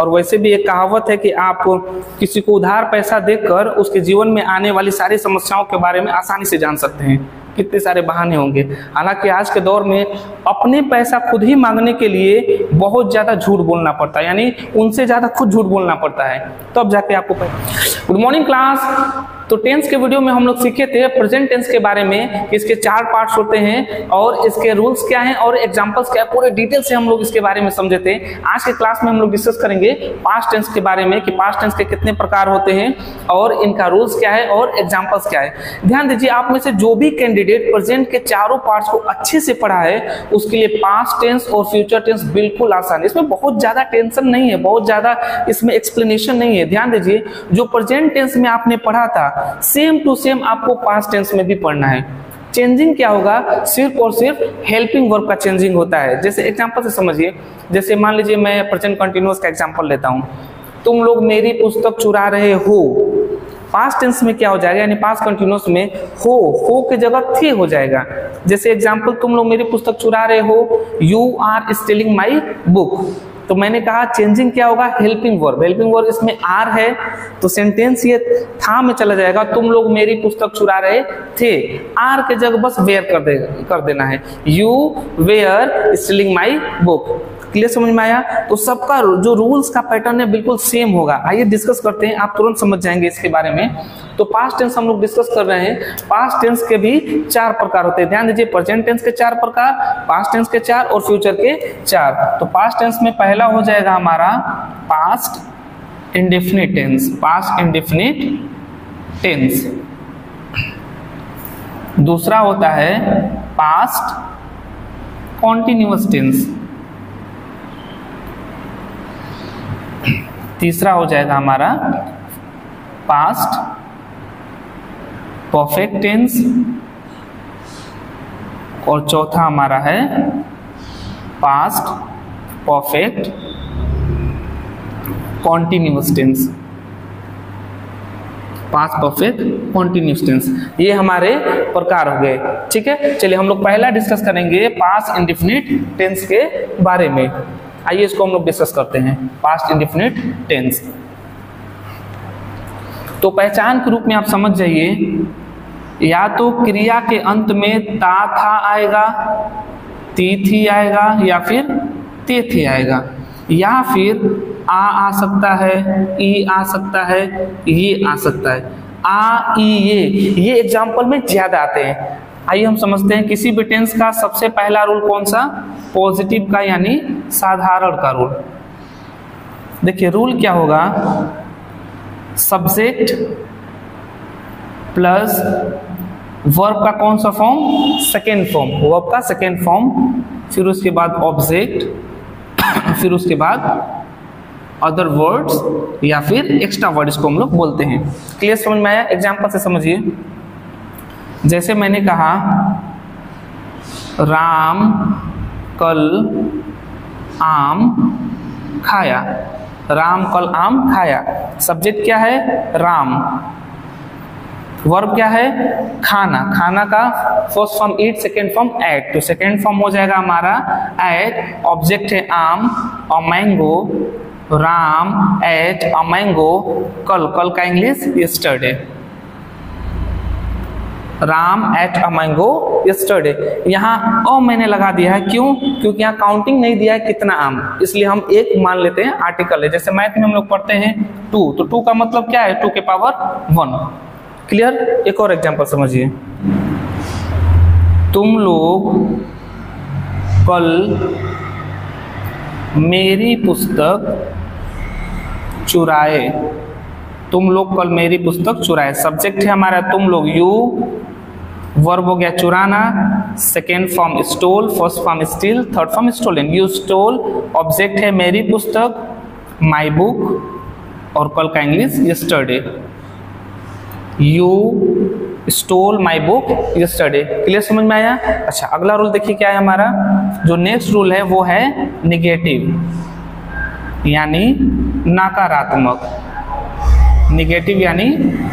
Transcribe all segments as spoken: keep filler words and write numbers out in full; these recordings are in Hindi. और वैसे भी एक कहावत है कि आप किसी को उधार पैसा देकर उसके जीवन में आने वाली सारी समस्याओं के बारे में आसानी से जान सकते हैं। कितने सारे बहाने होंगे। हालांकि आज के दौर में अपने पैसा खुद ही मांगने के लिए बहुत ज्यादा झूठ बोलना पड़ता है, यानी उनसे ज्यादा खुद झूठ बोलना पड़ता है, तब तो जाके आपको। Good morning class. तो टेंस के वीडियो में हम लोग सीखे थे प्रेजेंट टेंस के बारे में। इसके चार पार्ट्स होते हैं और इसके रूल्स क्या हैं और एग्जांपल्स क्या है, पूरे डिटेल से हम लोग इसके बारे में समझे थे। आज के क्लास में हम लोग डिस्कस करेंगे पास्ट टेंस के बारे में कि पास्ट टेंस के कितने प्रकार होते हैं और इनका रूल्स क्या है और एग्जाम्पल्स क्या है। ध्यान दीजिए, आप में से जो भी कैंडिडेट प्रेजेंट के चारों पार्ट्स को अच्छे से पढ़ा है उसके लिए पास्ट टेंस और फ्यूचर टेंस बिल्कुल आसान है। इसमें बहुत ज्यादा टेंशन नहीं है, बहुत ज्यादा इसमें एक्सप्लेनेशन नहीं है। ध्यान दीजिए, जो प्रेजेंट टेंस में आपने पढ़ा था सेम टू सेम आपको पास्ट टेंस में भी पढ़ना है। चेंजिंग क्या होगा? सिर्फ और सिर्फ हेल्पिंग वर्ब का चेंजिंग होता है। जैसे एग्जांपल से समझिए, जैसे मान लीजिए मैं प्रेजेंट कंटिन्यूअस का एग्जांपल लेता हूं, तुम लोग मेरी पुस्तक चुरा रहे हो। पास्ट टेंस में क्या हो जाएगा, यानी पास्ट कंटिन्यूअस में हो हो की जगह थे हो जाएगा। जैसे एग्जांपल, तुम लोग मेरी पुस्तक चुरा रहे हो, you are stealing my book. तो मैंने कहा चेंजिंग क्या होगा, हेल्पिंग वर्ब। हेल्पिंग वर्ब इसमें आर है, तो सेंटेंस ये था में चला जाएगा, तुम लोग मेरी पुस्तक चुरा रहे थे। आर के जगह बस वेयर कर दे कर देना है, you were stealing my book. Clear समझ में आया? तो सबका जो रूल्स का पैटर्न है बिल्कुल सेम होगा। आइए डिस्कस करते हैं, आप तुरंत समझ जाएंगे इसके बारे में। तो पास्ट टेंस हम लोग डिस्कस कर रहे हैं। पास्ट टेंस के भी चार प्रकार होते हैं। ध्यान दीजिए, प्रेजेंट टेंस के चार प्रकार, पास्ट टेंस के चार और फ्यूचर के चार। तो पास्ट टेंस में पहला हो जाएगा हमारा past indefinite tense, past indefinite tense. दूसरा होता है पास्ट कॉन्टिन्यूअस टेंस। तीसरा हो जाएगा हमारा पास्ट परफेक्ट टेंस और चौथा हमारा है past perfect continuous tense, past perfect continuous tense. ये हमारे प्रकार हो गए। ठीक है, चलिए हम लोग पहला डिस्कस करेंगे पास्ट इंडेफिनिट टेंस के बारे में। आइए इसको हम लोग डिस्कस करते हैं, पास्ट इंडेफिनिट टेंस। तो पहचान के रूप में आप समझ जाइए, या तो क्रिया के अंत में ता था आएगा, ती थी आएगा, या फिर ते थे आएगा, या फिर आ आ सकता है, ई आ सकता है, ये आ सकता है। आ ई ये ये एग्जाम्पल में ज्यादा आते हैं। आइए हम समझते हैं किसी भी टेंस का सबसे पहला रूल कौन सा, पॉजिटिव का यानी साधारण का रूल। देखिए रूल क्या होगा, सब्जेक्ट प्लस वर्ब का कौन सा फॉर्म, सेकेंड फॉर्म, वर्ब का सेकेंड फॉर्म, फिर उसके बाद ऑब्जेक्ट, फिर उसके बाद अदर वर्ड्स या फिर एक्स्ट्रा वर्ड, इसको हम लोग बोलते हैं। क्लियर समझ में आया? एग्जाम्पल से समझिए, जैसे मैंने कहा राम कल आम खाया, राम कल आम खाया। सब्जेक्ट क्या है, राम, वर्ब क्या है, खाना, खाना का first form eat, second form ate, तो सेकेंड फॉर्म हो जाएगा हमारा एट, ऑब्जेक्ट है आम और मैंगो, राम एट और मैंगो, कल, कल का English yesterday, Ram ate a mango yesterday. यहाँ अ मैंने लगा दिया है, क्यों? क्योंकि यहाँ काउंटिंग नहीं दिया है कितना आम, इसलिए हम एक मान लेते हैं, आर्टिकल है। जैसे मैथ में हम लोग पढ़ते हैं टू, तो टू का मतलब क्या है, टू के पावर वन। क्लियर? एक और एग्जांपल समझिए, तुम लोग कल मेरी पुस्तक चुराए, तुम लोग कल मेरी पुस्तक चुराए। सब्जेक्ट है हमारा तुम लोग, यू, वर्ब हो गया चुराना, second form stole, first form steal, third form stolen, you stole, object है मेरी पुस्तक, माई बुक, और कल का English yesterday, you stole my book yesterday. Clear समझ में आया? अच्छा, अगला रूल देखिए क्या है हमारा, जो नेक्स्ट रूल है वो है निगेटिव यानी नकारात्मक, निगेटिव यानी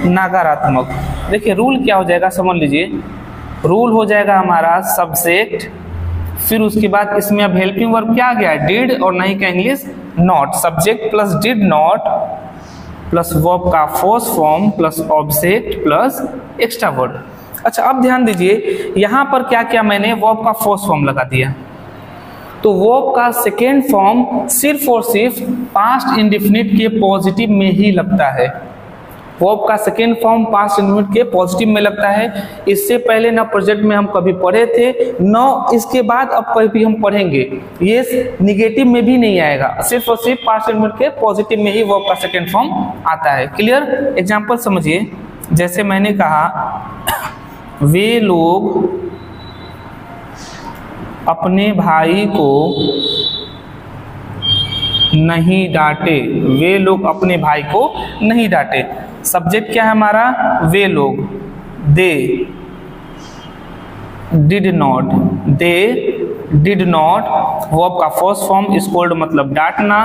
नकारात्मक। देखिए रूल क्या हो जाएगा, समझ लीजिए, रूल हो जाएगा हमारा सब्जेक्ट फिर उसके बाद इसमें अब हेल्पिंग वर्ब क्या आ गया, डिड, और नहीं का English not, subject plus did not plus verb का first form plus object plus extra verb. अच्छा अब ध्यान दीजिए यहाँ पर क्या क्या मैंने वर्ब का फर्स्ट फॉर्म लगा दिया, तो वर्ब का सेकेंड फॉर्म सिर्फ और सिर्फ पास्ट इंडिफिनिट के पॉजिटिव में ही लगता है, वर्ब का सेकेंड फॉर्म पास्ट इंडिफिनिट के पॉजिटिव में लगता है। इससे पहले ना प्रोजेक्ट में हम कभी पढ़े थे, न इसके बाद अब कभी हम पढ़ेंगे, ये निगेटिव में भी नहीं आएगा, सिर्फ और सिर्फ पास्ट इंडिफिनिट के पॉजिटिव में ही वर्ब का सेकेंड फॉर्म आता है। क्लियर, एग्जाम्पल समझिए, जैसे मैंने कहा वे लोग अपने भाई को नहीं डांटे, वे लोग अपने भाई को नहीं डांटे, सब्जेक्ट क्या है हमारा, वे लोग, they did not, they did not verb का फर्स्ट फॉर्म, स्कोल्ड मतलब डांटना,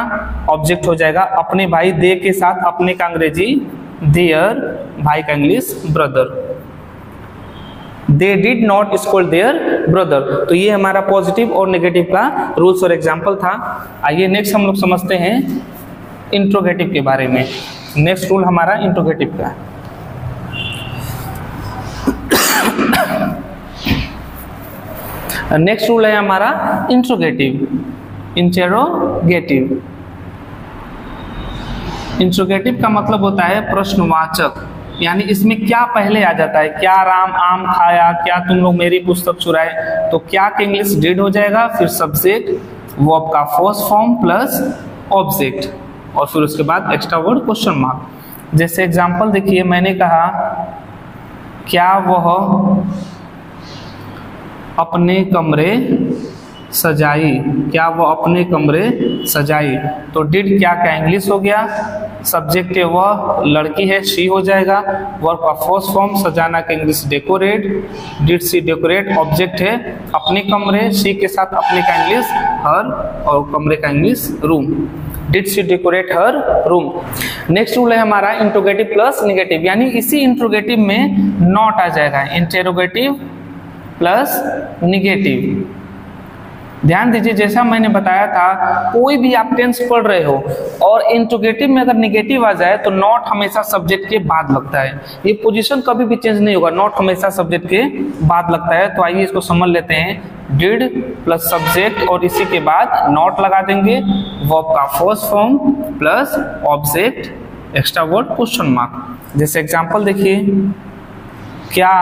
ऑब्जेक्ट हो जाएगा अपने भाई, दे के साथ अपने का अंग्रेजी देयर, भाई का English brother, they did not scold their brother. तो ये हमारा पॉजिटिव और नेगेटिव का रूल्स और एग्जाम्पल था। आइए नेक्स्ट हम लोग समझते हैं इंट्रोगेटिव के बारे में। नेक्स्ट रूल हमारा इंट्रोगेटिव का है। नेक्स्ट रूल है हमारा इंट्रोगेटिव, इंटेरोगेटिव। इंट्रोगेटिव का मतलब होता है प्रश्नवाचक, यानी इसमें क्या पहले आ जाता है, क्या राम आम खाया, क्या तुम लोग मेरी पुस्तक चुराए, तो क्या के इंग्लिश डिड हो जाएगा, फिर सब्जेक्ट वर्ब का फर्स्ट फॉर्म प्लस ऑब्जेक्ट और फिर उसके बाद एक्स्ट्रा वर्ड क्वेश्चन मार्क। जैसे एग्जांपल देखिए, मैंने कहा क्या वह अपने कमरे सजाई, क्या वह अपने कमरे सजाई, तो डिड क्या क्या इंग्लिश हो गया, सब्जेक्ट वह लड़की है शी हो जाएगा, वर्ब का फर्स्ट फॉर्म सजाना के English decorate, did she decorate, object है अपने कमरे, शी के साथ अपने का इंग्लिश हर और कमरे का English room, did she decorate her room. Next rule है हमारा इंट्रोगेटिव प्लस निगेटिव, यानी इसी इंट्रोगेटिव में नॉट आ जाएगा, इंटेरोगेटिव प्लस निगेटिव। ध्यान दीजिए, जैसा मैंने बताया था कोई भी आप टेंस पढ़ रहे हो और इंट्रोगेटिव में अगर निगेटिव आ जाए तो नॉट हमेशा सब्जेक्ट के बाद लगता है, ये पोजीशन कभी भी चेंज नहीं होगा, नॉट हमेशा सब्जेक्ट के बाद लगता है। तो आइए इसको समझ लेते हैं, डिड प्लस सब्जेक्ट और इसी के बाद नॉट लगा देंगे, वर्ब का first form plus object extra word question mark. जैसे एग्जाम्पल देखिए, क्या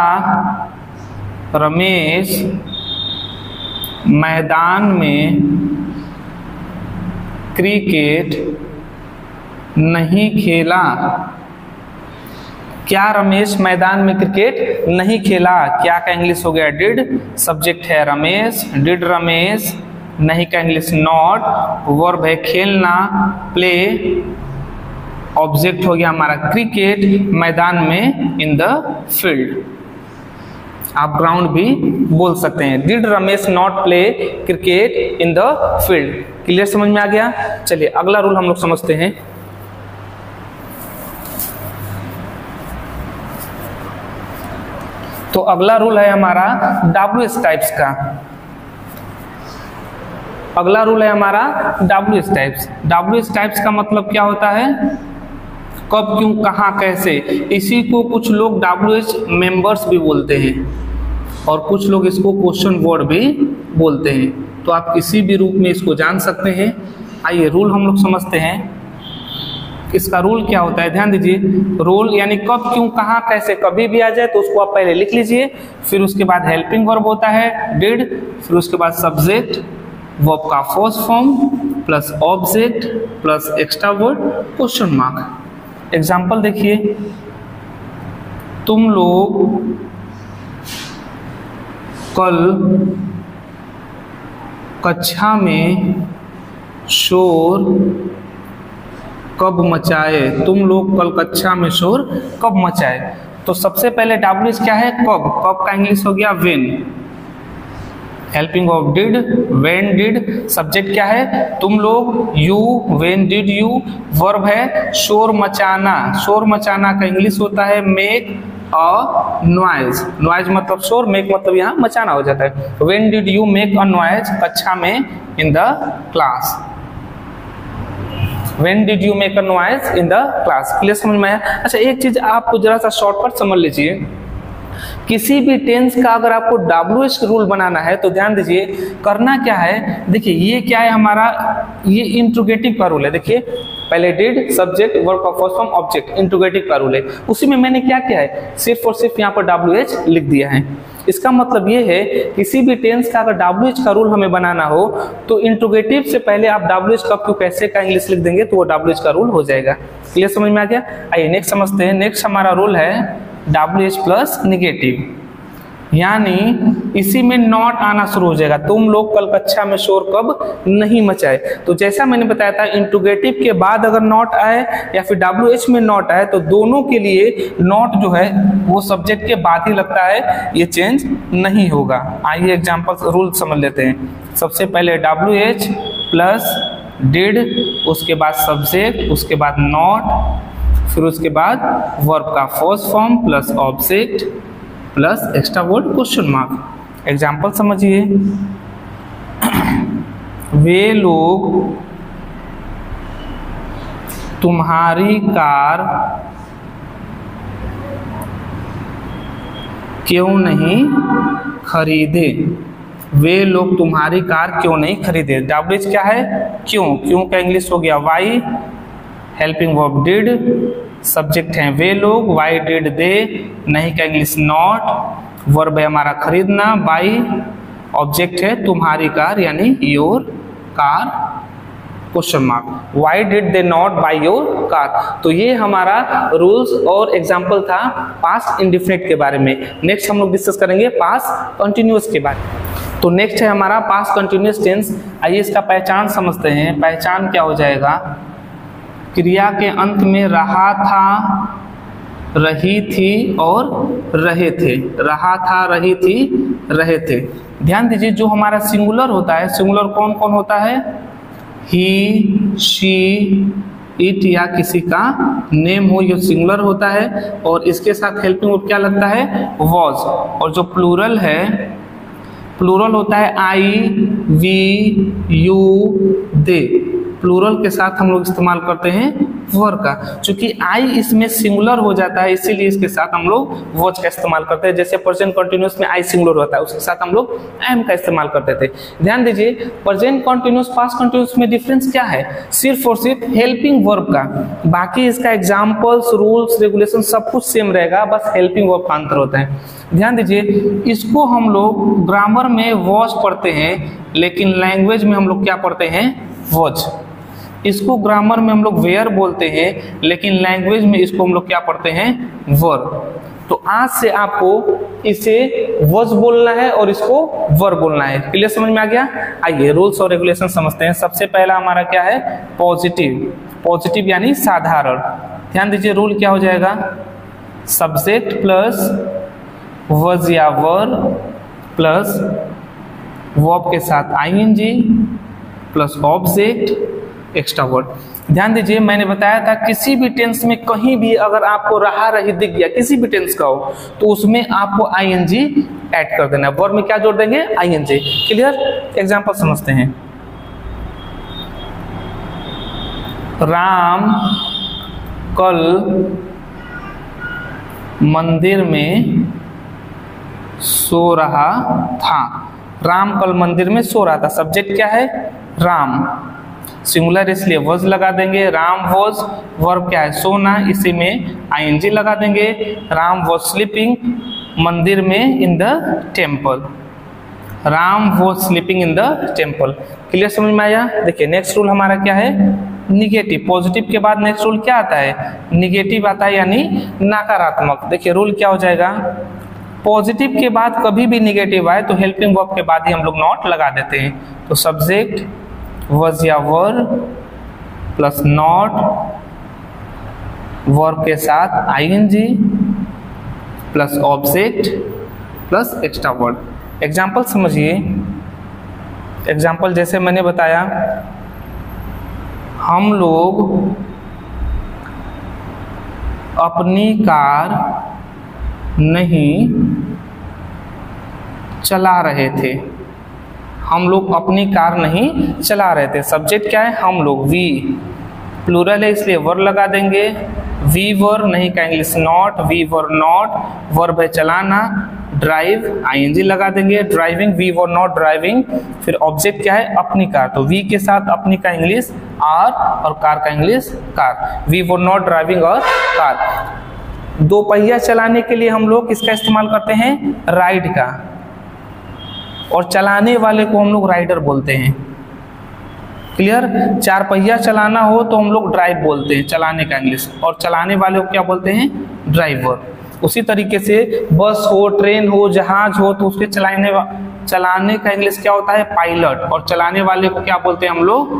रमेश मैदान में क्रिकेट नहीं खेला, क्या रमेश मैदान में क्रिकेट नहीं खेला, क्या का इंग्लिश हो गया डिड, सब्जेक्ट है रमेश, डिड रमेश, नहीं का इंग्लिश नॉट, वर्ब है खेलना प्ले, ऑब्जेक्ट हो गया हमारा क्रिकेट, मैदान में इन द फील्ड, आप ग्राउंड भी बोल सकते हैं, did Ramesh not play cricket in the field. Clear, समझ में आ गया। चलिए अगला रूल हम लोग समझते हैं। तो अगला रूल है हमारा डब्ल्यू एस टाइप्स का। अगला रूल है हमारा W S types. W S types का मतलब क्या होता है, कब क्यों कहाँ कैसे, इसी को कुछ लोग डब्ल्यू एच मेंबर्स भी बोलते हैं और कुछ लोग इसको क्वेश्चन वर्ड भी बोलते हैं, तो आप किसी भी रूप में इसको जान सकते हैं। आइए रूल हम लोग समझते हैं, इसका रूल क्या होता है, ध्यान दीजिए। रूल यानी कब क्यों कहाँ कैसे कभी भी आ जाए तो उसको आप पहले लिख लीजिए, फिर उसके बाद हेल्पिंग वर्ब होता है डिड, फिर उसके बाद सब्जेक्ट वर्ब का first form plus object plus extra word question mark. Example देखिए, तुम लोग कल कक्षा में शोर कब मचाए, तुम लोग कल कक्षा में शोर कब मचाए, तो सबसे पहले डब्ल्यू क्या है, कब, कब का इंग्लिश हो गया when, helping of did, when did, subject क्या है तुम लोग you, when did you, verb है शोर मचाना, शोर मचाना का इंग्लिश होता है मेक, अ नॉइज, नॉइज मतलब शोर, मेक मतलब यहाँ मचाना हो जाता है। When did you make a noise, अच्छा में in the class. When did you make a noise in the class? Clear समझ में आया? अच्छा एक चीज आपको जरा सा शॉर्ट पर समझ लीजिए, किसी भी टेंस का अगर आपको डब्ल्यू एच रूल बनाना है तो ध्यान दीजिए करना क्या है। देखिए ये क्या है हमारा, ये इंट्रोगेटिव का रूल है। देखिए पहले did, subject, verb compound form, object, interrogative का रूल है। उसी में मैंने क्या किया है, सिर्फ और सिर्फ यहाँ पर डब्ल्यू एच लिख दिया है। इसका मतलब ये है किसी भी टेंस का अगर डब्ल्यू एच का रूल हमें बनाना हो तो इंट्रोगेटिव से पहले आप डब्ल्यू एच कब क्यों कैसे का इंग्लिश लिख देंगे तो वो डब्ल्यू एच का रूल हो जाएगा। क्लियर समझ में आ गया? आइए नेक्स्ट समझते हैं। नेक्स्ट हमारा रूल है डब्ल्यू एच प्लस निगेटिव, यानी इसी में नॉट आना शुरू हो जाएगा। तुम लोग कल कक्षा में शोर कब नहीं मचाए, तो जैसा मैंने बताया था इंट्रोगेटिव के बाद अगर नॉट आए या फिर डब्ल्यू एच में नॉट आए तो दोनों के लिए नॉट जो है वो सब्जेक्ट के बाद ही लगता है, ये चेंज नहीं होगा। आइए एग्जाम्पल रूल समझ लेते हैं। सबसे पहले डब्ल्यू एच प्लस डिड, उसके बाद सब्जेक्ट, उसके बाद नॉट, फिर उसके बाद वर्ब का first form plus object plus extra word question mark. Example समझिए, वे लोग तुम्हारी कार क्यों नहीं खरीदे, वे लोग तुम्हारी कार क्यों नहीं खरीदे। डब्ल्यू एच क्या है, क्यों, क्यों का इंग्लिश हो गया why, helping verb did, subject हैं वे लोग, वाई डिड दे, नहीं का इंग्लिश नॉट, वर्ब है हमारा खरीदना बाई, ऑब्जेक्ट है तुम्हारी कार यानी your car question mark, why did they not buy your car. तो ये हमारा रूल्स और एग्जाम्पल था पास्ट इंडिफिनिट के बारे में। नेक्स्ट हम लोग डिस्कस करेंगे पास्ट कंटिन्यूअस के बारे में। तो नेक्स्ट है हमारा पास्ट कंटिन्यूअस टेंस। आइए इसका पहचान समझते हैं। पहचान क्या हो जाएगा, क्रिया के अंत में रहा था, रही थी और रहे थे, रहा था, रही थी, रहे थे। ध्यान दीजिए जो हमारा सिंगुलर होता है, सिंगुलर कौन कौन होता है, ही, शी, इट या किसी का नेम हो, ये सिंगुलर होता है और इसके साथ हेल्पिंग वर्ब क्या लगता है, वॉज। और जो प्लूरल है, प्लूरल होता है I, we, you, they, plural के साथ हम लोग इस्तेमाल करते हैं वर का। चूंकि आई इसमें सिंगुलर हो जाता है इसीलिए इसके साथ हम लोग वॉज का इस्तेमाल करते हैं। जैसे प्रेजेंट कंटिन्यूस में आई सिंगुलर होता है, उसके साथ हम लोग एम का इस्तेमाल करते थे। ध्यान दीजिए प्रेजेंट कंटिन्यूस पास्ट कंटिन्यूस में डिफरेंस क्या है, सिर्फ और सिर्फ हेल्पिंग वर्ब का, बाकी इसका एग्जाम्पल्स, रूल्स, रेगुलेशन सब कुछ सेम रहेगा, बस हेल्पिंग वर्ब का अंतर होता है। ध्यान दीजिए इसको हम लोग ग्रामर में वॉज पढ़ते हैं लेकिन लैंग्वेज में हम लोग क्या पढ़ते हैं, वॉज। इसको ग्रामर में हम लोग वेयर बोलते हैं लेकिन लैंग्वेज में इसको हम लोग क्या पढ़ते हैं, वर। तो आज से आपको इसे वॉज बोलना है और इसको वर बोलना है। क्लियर समझ में आ गया? आइए रूल्स और रेगुलेशन समझते हैं। सबसे पहला हमारा क्या है, पॉजिटिव, पॉजिटिव यानी साधारण। ध्यान दीजिए रूल क्या हो जाएगा, सब्जेक्ट प्लस वॉज या वर प्लस वर्ब के साथ I N G plus object extra word. ध्यान दीजिए मैंने बताया था किसी भी टेंस में कहीं भी अगर आपको रहा रही दिख गया, किसी भी टेंस का हो तो उसमें आपको आई एन जी एड कर देना, वर्ड में क्या जोड़ देंगे, I N G. Clear? Example समझते हैं, राम कल मंदिर में सो रहा था, राम कल मंदिर में सो रहा था। सब्जेक्ट क्या है, राम, सिंगुलर इसलिए वॉज लगा देंगे, राम वॉज, वर्ब क्या है सोना, इसी में आई एन जी लगा देंगे, राम वॉज स्लीपिंग मंदिर में in the temple, Ram was sleeping in the temple. Clear समझ में आया? देखिए नेक्स्ट रूल हमारा क्या है, निगेटिव। पॉजिटिव के बाद नेक्स्ट रूल क्या आता है, निगेटिव आता है यानी नकारात्मक। देखिए रूल क्या हो जाएगा, पॉजिटिव के बाद कभी भी निगेटिव आए तो हेल्पिंग वर्ब के बाद ही हम लोग नॉट लगा देते हैं। तो सब्जेक्ट वॉज या वर प्लस नॉट, वर्ब के साथ I N G plus object plus extra word. Example समझिए, एग्जाम्पल जैसे मैंने बताया, हम लोग अपनी कार नहीं चला रहे थे, हम लोग अपनी कार नहीं चला रहे थे। सब्जेक्ट क्या है? हम लोग। वी प्लूरल है इसलिए वर लगा देंगे। वी वर नहीं कहेंगे, it's not, we were not. Verb है चलाना। ड्राइव आईएनजी लगा देंगे, driving. We were not driving. फिर ऑब्जेक्ट क्या है? अपनी कार। तो वी के साथ अपनी का इंग्लिश आर और कार का English car. We were not driving our car. दो पहिया चलाने के लिए हम लोग किसका इस्तेमाल करते हैं? राइड का। और चलाने वाले को हम लोग राइडर बोलते हैं। क्लियर? चार पहिया चलाना हो तो हम लोग ड्राइव बोलते हैं, चलाने का इंग्लिश। और चलाने वाले को क्या बोलते हैं? ड्राइवर। उसी तरीके से बस हो, ट्रेन हो, जहाज हो, तो उसके चलाने चलाने का इंग्लिश क्या होता है? पायलट। और चलाने वाले को क्या बोलते हैं हम लोग?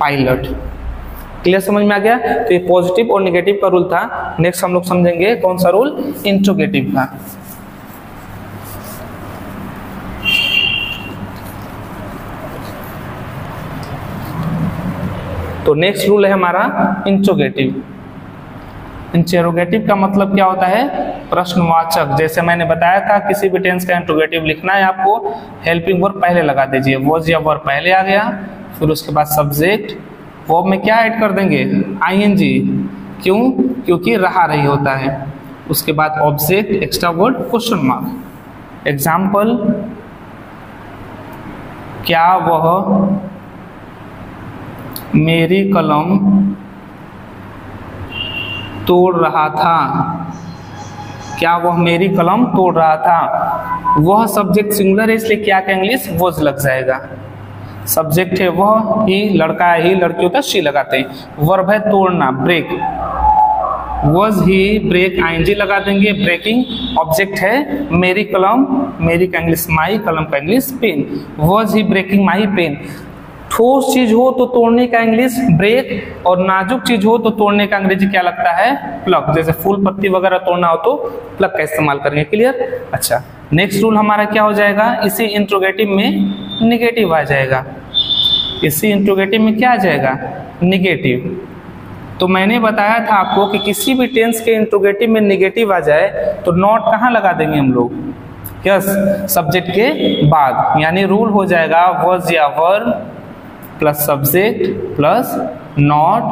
पायलट। क्लियर? समझ में आ गया? तो ये पॉजिटिव और नेगेटिव का रूल था। नेक्स्ट हम लोग समझेंगे कौन सा रूल? इंट्रोगेटिव का। तो नेक्स्ट रूल है हमारा इंट्रोगेटिव। इंटेरोगेटिव का मतलब क्या होता है? प्रश्नवाचक। जैसे मैंने बताया था, किसी भी टेंस का इंट्रोगेटिव लिखना है आपको, हेल्पिंग वर्ब पहले लगा दीजिए। वॉज या वर्ब पहले आ गया, फिर उसके बाद सब्जेक्ट। वर्ब में क्या ऐड कर देंगे? आईएनजी। क्यों? क्योंकि रहा रही होता है। उसके बाद object, extra word, question mark. Example, क्या वह मेरी कलम तोड़ रहा था? क्या वह मेरी कलम तोड़ रहा था? वह सब्जेक्ट सिंगुलर है इसलिए क्या का इंग्लिश? वॉज लग जाएगा। सब्जेक्ट है वह ही, लड़का है ही, लड़की होता है शी लगाते हैं। वर्ब है तोड़ना, break. Was he break, ING लगा देंगे, ब्रेकिंग। ऑब्जेक्ट है मेरी कलम, मेरी का इंग्लिश माई, कलम का English pen. Was he breaking my pen. ठोस चीज हो तो तोड़ने का इंग्लिश ब्रेक, और नाजुक चीज हो तो तोड़ने का अंग्रेजी क्या लगता है? प्लक। जैसे फूल पत्ती वगैरह तोड़ना हो तो प्लक का इस्तेमाल करेंगे। क्लियर? अच्छा, नेक्स्ट रूल हमारा क्या हो जाएगा? इसी इंट्रोगेटिव में निगेटिव आ जाएगा। इसी इंट्रोगेटिव में क्या आ जाएगा? निगेटिव। तो मैंने बताया था आपको कि किसी भी टेंस के इंट्रोगेटिव में निगेटिव आ जाए तो नॉट कहाँ लगा देंगे हम लोग? यस, सब्जेक्ट के बाद। यानी रूल हो जाएगा वॉज या were plus subject plus not,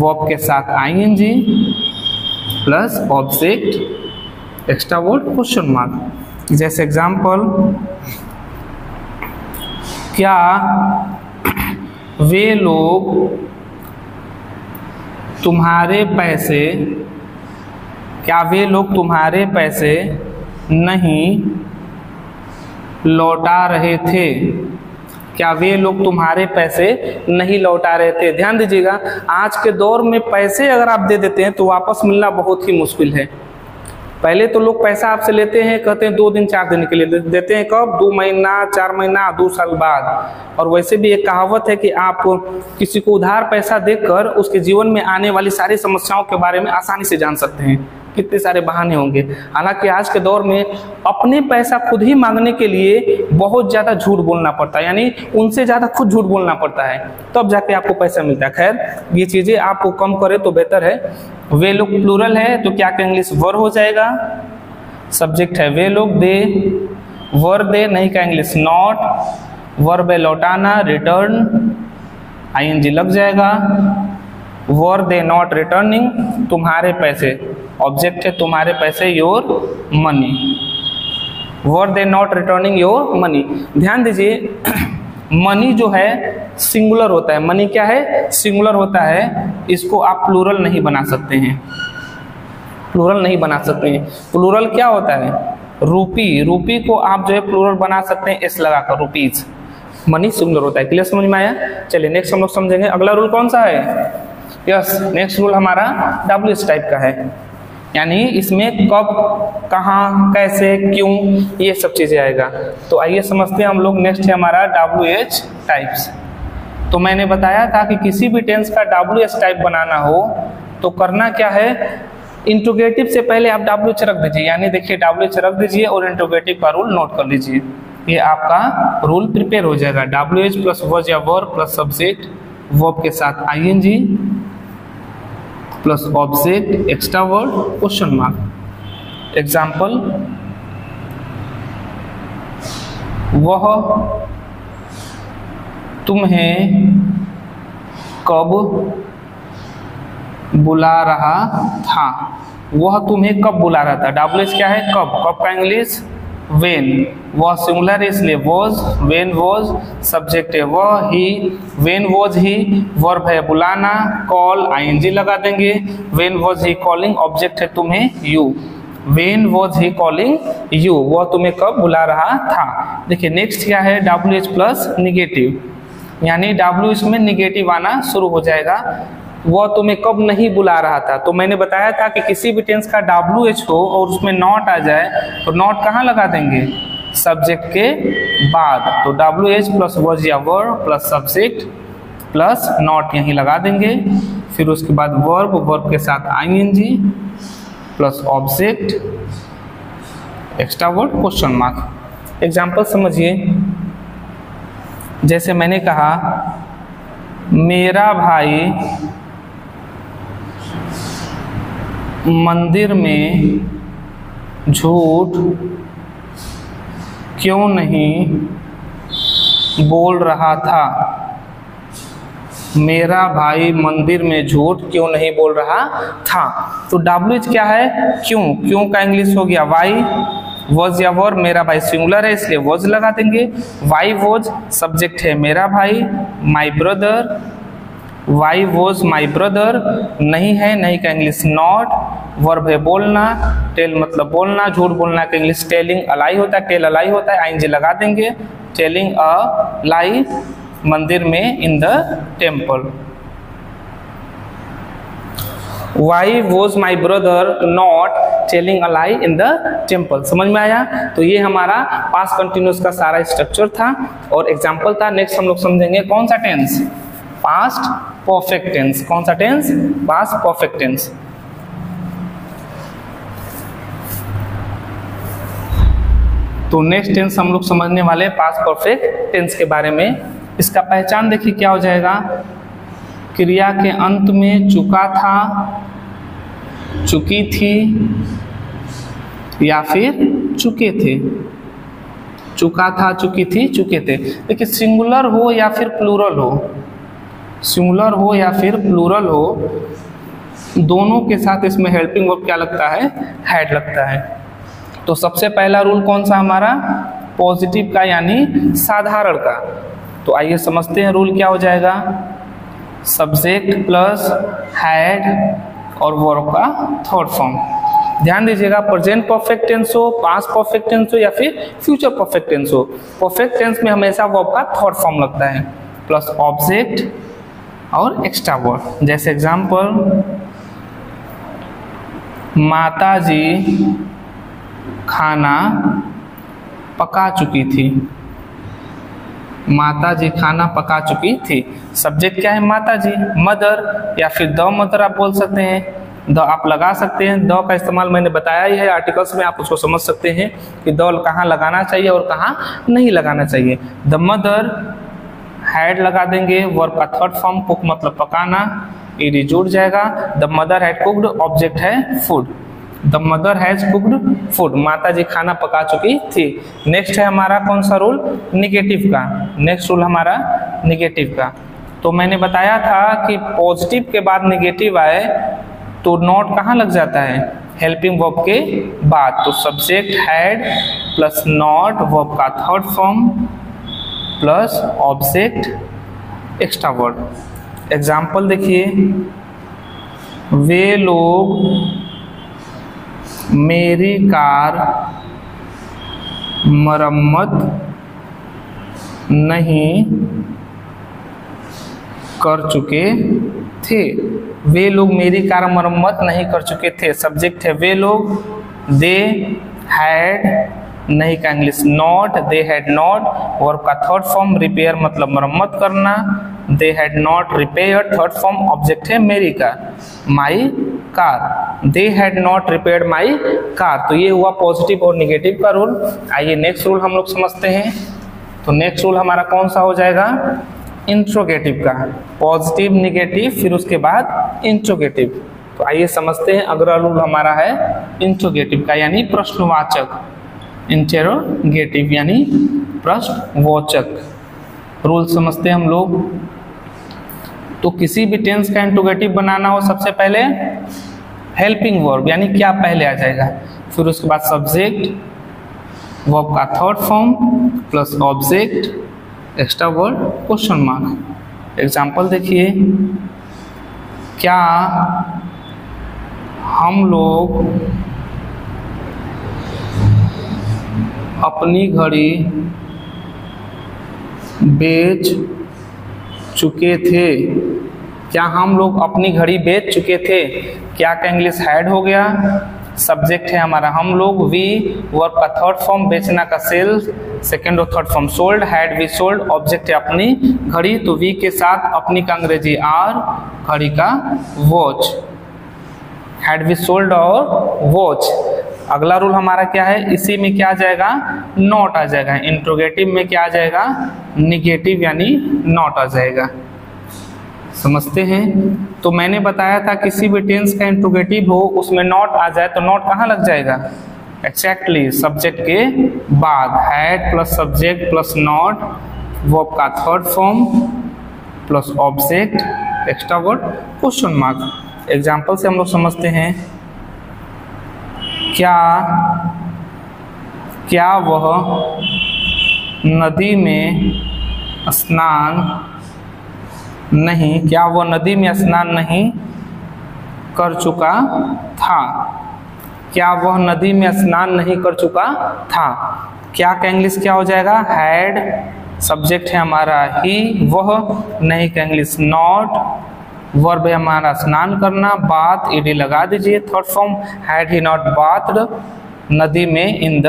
verb के साथ ING, plus object, extra word, question mark. जैसे एग्जाम्पल, क्या वे लोग तुम्हारे पैसे क्या वे लोग तुम्हारे पैसे नहीं लौटा रहे थे? क्या वे लोग तुम्हारे पैसे नहीं लौटा रहे थे? ध्यान दीजिएगा, आज के दौर में पैसे अगर आप दे देते हैं तो वापस मिलना बहुत ही मुश्किल है। पहले तो लोग पैसा आपसे लेते हैं, कहते हैं दो दिन चार दिन के लिए देते हैं। कब? दो महीना, चार महीना, दो साल बाद। और वैसे भी एक कहावत है कि आप किसी को उधार पैसा देकर उसके जीवन में आने वाली सारी समस्याओं के बारे में आसानी से जान सकते हैं। कितने सारे बहाने होंगे। हालांकि आज के दौर में अपने पैसा खुद ही मांगने के लिए बहुत ज़्यादा झूठ बोलना पड़ता है, यानी उनसे ज़्यादा खुद झूठ बोलना पड़ता है, तब तो जाके आपको पैसा मिलता है। खैर, ये चीज़ें आपको कम करें तो बेहतर है। वे लोग प्लूरल है तो क्या का इंग्लिश वर हो जाएगा। सब्जेक्ट है वे लोग, दे वर दे नहीं का इंग्लिश नॉट, वर्ब है लौटाना, रिटर्न, आई एन जी लग जाएगा। वर दे नॉट रिटर्निंग तुम्हारे पैसे, ऑब्जेक्ट है तुम्हारे पैसे your money. Were they not returning your money. ध्यान दीजिए, मनी जो है सिंगुलर होता है। मनी क्या है? सिंगुलर होता है। इसको आप प्लूरल नहीं बना सकते हैं, प्लूरल नहीं बना सकते हैं। प्लूरल क्या होता है? रूपी। रूपी को आप जो है प्लूरल बना सकते हैं एस लगाकर, रूपीज। मनी सिंगुलर होता है। क्लियर? समझ में आया? चलिए नेक्स्ट हम लोग समझेंगे अगला रूल कौन सा है। यस, नेक्स्ट रूल हमारा डब्ल्यू एस टाइप का है, यानी इसमें कब, कहाँ, कैसे, क्यों, ये सब चीज़ें आएगा। तो आइए समझते हैं हम लोग। नेक्स्ट है हमारा डब्ल्यू एच टाइप्स। तो मैंने बताया था कि किसी भी टेंस का डब्ल्यू एच टाइप बनाना हो तो करना क्या है? इंट्रोगेटिव से पहले आप डब्ल्यू एच रख दीजिए। यानी देखिए, डब्ल्यू एच रख दीजिए और इंट्रोगेटिव का रूल नोट कर लीजिए। ये आपका रूल प्रिपेयर हो जाएगा। डब्ल्यू एच प्लस वर्ज या वर्ब प्लस सब्जेक्ट, वर्ब के साथ I N G, plus object extra word question mark. Example, वह तुम्हें कब बुला रहा था। वह तुम्हें कब बुला रहा था, डब्ल्यू एच क्या है कब, कब का इंग्लिश वेन, वह सिंगुलर इसलिए वॉज, वेन वॉज सब्जेक्ट है वह he, when was he verb है बुलाना, कॉल आई एन जी लगा देंगे, when was he calling object है तुम्हें you, when was he calling you, वह तुम्हें कब बुला रहा था। देखिए नेक्स्ट क्या है डब्ल्यू एच प्लस निगेटिव, यानी डब्ल्यू एच में निगेटिव आना शुरू हो जाएगा। वह तुम्हें कब नहीं बुला रहा था, तो मैंने बताया था कि किसी भी टेंस का डब्ल्यू एच हो और उसमें नॉट आ जाए तो नॉट कहाँ लगा देंगे, सब्जेक्ट के बाद, तो डब्ल्यू एच प्लस वॉज या verb plus subject plus not यहीं लगा देंगे। फिर उसके बाद वर्ब, वर्ब के साथ I N G plus object extra word question mark. Example समझिए, जैसे मैंने कहा मेरा भाई मंदिर में झूठ क्यों नहीं बोल रहा था, मेरा भाई मंदिर में झूठ क्यों नहीं बोल रहा था। तो डब्ल्यू एच क्या है क्यों, क्यों का इंग्लिश हो गया वाई, वॉज या वर्ब, मेरा भाई सिंगुलर है इसलिए वॉज लगा देंगे, वाई वॉज सब्जेक्ट है मेरा भाई, my brother, why was my brother, नहीं है, नहीं का इंग्लिश नॉट, वर्ब है बोलना, टेल मतलब बोलना, झूठ बोलना का इंग्लिश टेलिंग अलाई होता है, टेल अलाई होता है, आई एन जी लगा देंगे, टेलिंग अ लाई, मंदिर में in the temple. Why was my brother not telling a lie in the temple. समझ में आया, तो ये हमारा पास्ट कंटिन्यूस का सारा स्ट्रक्चर था और एग्जाम्पल था। नेक्स्ट हम लोग समझेंगे कौन सा टेंस, पास्ट परफेक्ट टेंस, कौन सा टेंस, पास्ट परफेक्ट टेंस। तो नेक्स्ट टेंस हम लोग समझने वाले पास्ट परफेक्ट टेंस के बारे में। इसका पहचान देखिए क्या हो जाएगा, क्रिया के अंत में चुका था, चुकी थी या फिर चुके थे, चुका था, चुकी थी, चुके थे। देखिए सिंगुलर हो या फिर प्लूरल हो, सिंगुलर हो या फिर प्लूरल हो, दोनों के साथ इसमें हेल्पिंग वर्ब क्या लगता है, हैड लगता है। तो सबसे पहला रूल कौन सा हमारा, पॉजिटिव का यानी साधारण का। तो आइए समझते हैं रूल क्या हो जाएगा, सब्जेक्ट प्लस हैड और वर्ब का थर्ड फॉर्म। ध्यान दीजिएगा प्रेजेंट परफेक्ट टेंस हो, पास्ट परफेक्ट टेंस हो या फिर फ्यूचर परफेक्ट टेंस हो, परफेक्ट टेंस में हमेशा वर्ब का थर्ड फॉर्म लगता है प्लस ऑब्जेक्ट और एक्स्ट्रा वर्ड। जैसे एग्जाम्पल, माताजी खाना पका चुकी थी, माताजी खाना पका चुकी थी, सब्जेक्ट क्या है माताजी, मदर या फिर द मदर आप बोल सकते हैं, द आप लगा सकते हैं, द का इस्तेमाल मैंने बताया ही है आर्टिकल्स में, आप उसको समझ सकते हैं कि द कहाँ लगाना चाहिए और कहाँ नहीं लगाना चाहिए। द मदर हैड लगा देंगे, वर्ब का थर्ड फॉर्म कुक मतलब पकाना, एडी जुड़ जाएगा, the mother had cooked, object है food, the mother has cooked food, माता जी खाना पका चुकी थी। नेक्स्ट है हमारा कौन सा रूल, निगेटिव का, नेक्स्ट रूल हमारा निगेटिव का। तो मैंने बताया था कि पॉजिटिव के बाद निगेटिव आए तो नॉट कहाँ लग जाता है, हेल्पिंग वर्ब के बाद, तो subject had plus not verb का third form plus object extra word. Example देखिए, वे लोग मेरी कार मरम्मत नहीं कर चुके थे, वे लोग मेरी कार मरम्मत नहीं कर चुके थे, सब्जेक्ट है वे लोग, दे हैड नहीं का English not, they had not verb का थर्ड फॉर्म, रिपेयर मतलब मरम्मत करना, they had not repair third form, object है मेरी कार, my car, they had not repair my car. तो ये हुआ पॉजिटिव और निगेटिव का रूल। आइए नेक्स्ट रूल हम लोग समझते हैं। तो नेक्स्ट रूल हमारा कौन सा हो जाएगा, इंट्रोगेटिव का, पॉजिटिव निगेटिव फिर उसके बाद इंट्रोगेटिव। तो आइए समझते हैं। अगला रूल हमारा है इंट्रोगेटिव का, यानी प्रश्नवाचक। इंट्रोगेटिव यानी प्रश्नवाचक। रूल समझते हैं हम लोग। तो किसी भी टेंस का इंट्रोगेटिव बनाना हो, सबसे पहले हेल्पिंग वर्ब यानी क्या पहले आ जाएगा, फिर उसके बाद सब्जेक्ट, वर्ब का third form plus object, extra word, question mark. Example देखिए, क्या हम लोग अपनी घड़ी बेच चुके थे, क्या हम लोग अपनी घड़ी बेच चुके थे। क्या का इंग्लिश हैड हो गया, सब्जेक्ट है हमारा हम लोग, वी वर्ब का थर्ड फॉर्म बेचना का सेल सेकेंड और third form, sold had we sold, object है अपनी घड़ी, तो वी के साथ अपनी का अंग्रेजी आर, घड़ी का watch, had we sold our watch. अगला रूल हमारा क्या है, इसी में क्या आ जाएगा, नॉट आ जाएगा। इंट्रोगेटिव में क्या आ जाएगा, निगेटिव यानी नॉट आ जाएगा। समझते हैं। तो मैंने बताया था किसी भी टेंस का इंट्रोगेटिव हो उसमें नॉट आ जाए तो नॉट कहाँ लग जाएगा, एक्जैक्टली सब्जेक्ट के बाद, had plus subject plus not, verb का third form plus object, extra word, question mark. Example से हम लोग समझते हैं, क्या क्या वह नदी में स्नान नहीं क्या वह नदी में स्नान नहीं कर चुका था। क्या वह नदी में स्नान नहीं कर चुका था। क्या का इंग्लिश क्या हो जाएगा, हैड, सब्जेक्ट है हमारा ही, वह, नहीं का इंग्लिश नॉट, वर्ब है हमारा स्नान करना, बात ईडी लगा दीजिए, third form had he not bath नदी में, in the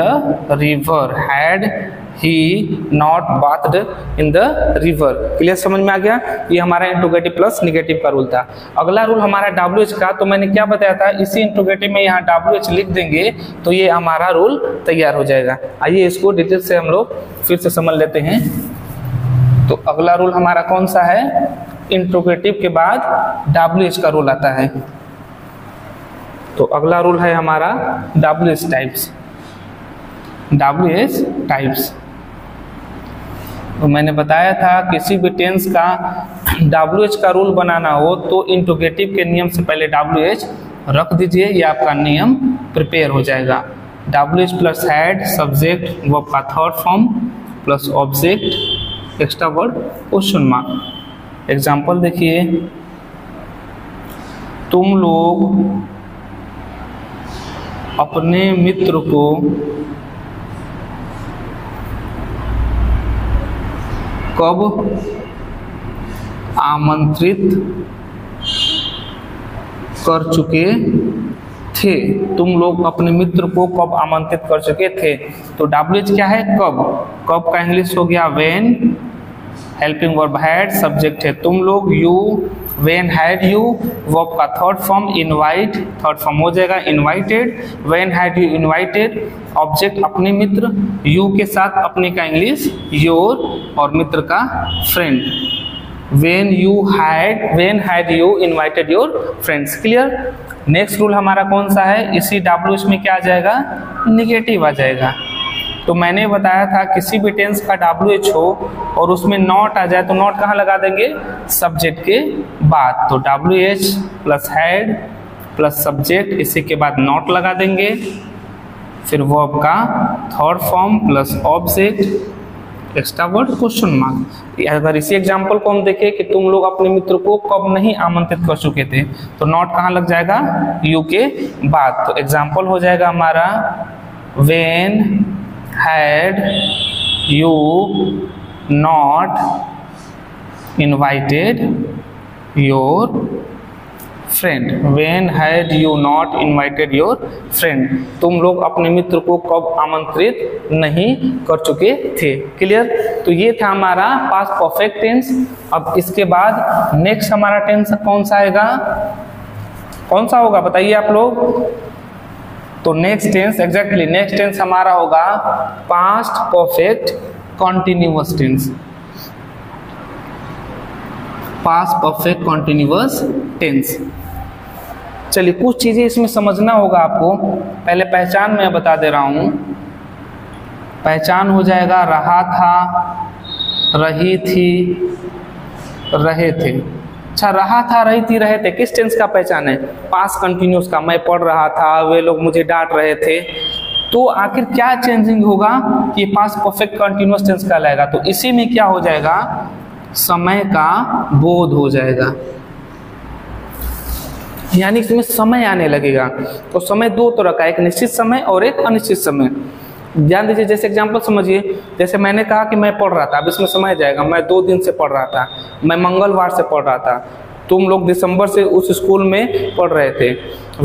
river, had he not bath in the river. Clear, समझ में आ गया। ये हमारा इंट्रोगेटिव प्लस निगेटिव का रूल था। अगला रूल हमारा डब्ल्यू एच का। तो मैंने क्या बताया था, इसी इंट्रोगेटिव में यहाँ डब्ल्यू एच लिख देंगे तो ये हमारा रूल तैयार हो जाएगा। आइए इसको डिटेल से हम लोग फिर से समझ लेते हैं। तो अगला रूल हमारा कौन सा है, इंट्रोगेटिव के बाद डब्ल्यू एच का रूल आता है। तो अगला रूल है हमारा W H types, W H types. तो मैंने बताया था किसी भी टेंस का डब्ल्यू एच का रूल बनाना हो तो इंट्रोगेटिव के नियम से पहले डब्ल्यू एच रख दीजिए, यह आपका नियम प्रिपेयर हो जाएगा। W H plus had, subject, verb का third form plus object, extra word, question mark. Example देखिए, तुम लोग अपने मित्र को कब आमंत्रित कर चुके थे। तुम लोग अपने मित्र को कब आमंत्रित कर चुके थे। तो डब्ल्यू एच क्या है, कब, कब का इंग्लिश हो गया when, helping verb had, subject है तुम लोग, you, when had you, verb का third form invite, third form हो जाएगा invited, when had you invited, object अपने मित्र, यू के साथ अपने का इंग्लिश योर और मित्र का friend, when you had, when had you invited your friends. Clear. Next rule हमारा कौन सा है, इसी डब्ल्यू एच में क्या आ जाएगा, निगेटिव आ जाएगा। तो मैंने बताया था किसी भी टेंस का डब्ल्यू एच हो और उसमें नॉट आ जाए तो नॉट कहाँ लगा देंगे, सब्जेक्ट के बाद। तो W H plus had plus subject, इसी के बाद नॉट लगा देंगे, फिर वर्ब का third form plus object, extra word, question mark. अगर इसी एग्जाम्पल को हम देखें कि तुम लोग अपने मित्र को कब नहीं आमंत्रित कर चुके थे, तो नॉट कहाँ लग जाएगा, यू के बाद। तो एग्जाम्पल हो जाएगा हमारा, when had you not invited your friend, when had you not invited your friend, तुम लोग अपने मित्र को कब आमंत्रित नहीं कर चुके थे। क्लियर। तो ये था हमारा पास्ट परफेक्ट टेंस। अब इसके बाद नेक्स्ट हमारा टेंस कौन सा आएगा, कौन सा होगा बताइए आप लोग। तो next tense, exactly next tense हमारा होगा past perfect continuous tense, past perfect continuous tense. चलिए कुछ चीज़ें इसमें समझना होगा आपको। पहले पहचान मैं बता दे रहा हूँ, पहचान हो जाएगा रहा था, रही थी, रहे थे। अच्छा, रहा था, रही थी, रहे थे, किस टेंस का पहचान है? पास्ट कंटिन्यूस का। मैं पढ़ रहा था, वे लोग मुझे डांट रहे थे। तो आखिर क्या चेंजिंग होगा कि पास्ट परफेक्ट कंटिन्यूस टेंस कहलाएगा। तो इसी में क्या हो जाएगा, समय का बोध हो जाएगा, यानी इसमें समय आने लगेगा। तो समय दो तरह का, एक निश्चित समय और एक अनिश्चित समय। ध्यान दीजिए, जैसे एग्जांपल समझिए, जैसे मैंने कहा कि मैं पढ़ रहा था, अब इसमें समय जाएगा, मैं दो दिन से पढ़ रहा था, मैं मंगलवार से पढ़ रहा था, तुम लोग दिसंबर से उस स्कूल में पढ़ रहे थे,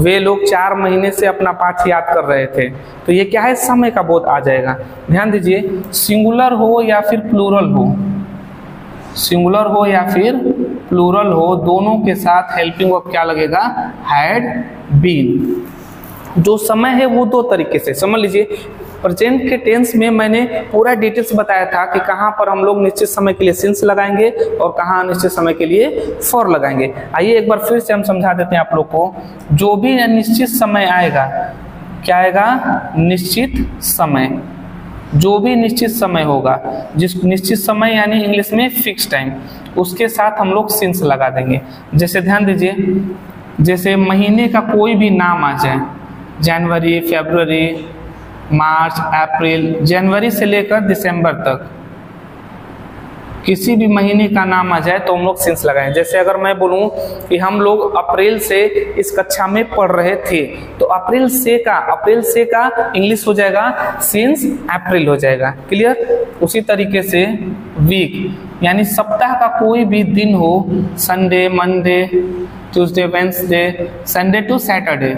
वे लोग चार महीने से अपना पाठ याद कर रहे थे। तो ये क्या है, समय का बोध आ जाएगा। ध्यान दीजिए, सिंगुलर हो या फिर प्लूरल हो, सिंगुलर हो या फिर प्लूरल हो, दोनों के साथ हेल्पिंग वर्ब क्या लगेगा, हैड बीन। जो समय है वो दो तरीके से समझ लीजिए। प्रेजेंट के टेंस में मैंने पूरा डिटेल्स बताया था कि कहाँ पर हम लोग निश्चित समय के लिए सिंस लगाएंगे और कहाँ अनिश्चित समय के लिए फॉर लगाएंगे। आइए एक बार फिर से हम समझा देते हैं आप लोग को। जो भी अनिश्चित समय आएगा, क्या आएगा, निश्चित समय। जो भी निश्चित समय होगा, जिस निश्चित समय यानी इंग्लिश में फिक्स टाइम, उसके साथ हम लोग सिंस लगा देंगे। जैसे ध्यान दीजिए, जैसे महीने का कोई भी नाम आ जाए, जनवरी, फरवरी, मार्च, अप्रैल, जनवरी से लेकर दिसंबर तक किसी भी महीने का नाम आ जाए तो हम लोग सिंस लगाएं। जैसे अगर मैं बोलूं कि हम लोग अप्रैल से इस कक्षा में पढ़ रहे थे, तो अप्रैल से का, अप्रैल से का इंग्लिश हो जाएगा सिंस अप्रैल हो जाएगा। क्लियर? उसी तरीके से वीक यानी सप्ताह का कोई भी दिन हो, Sunday, Monday, Tuesday, Wednesday, Sunday to Saturday,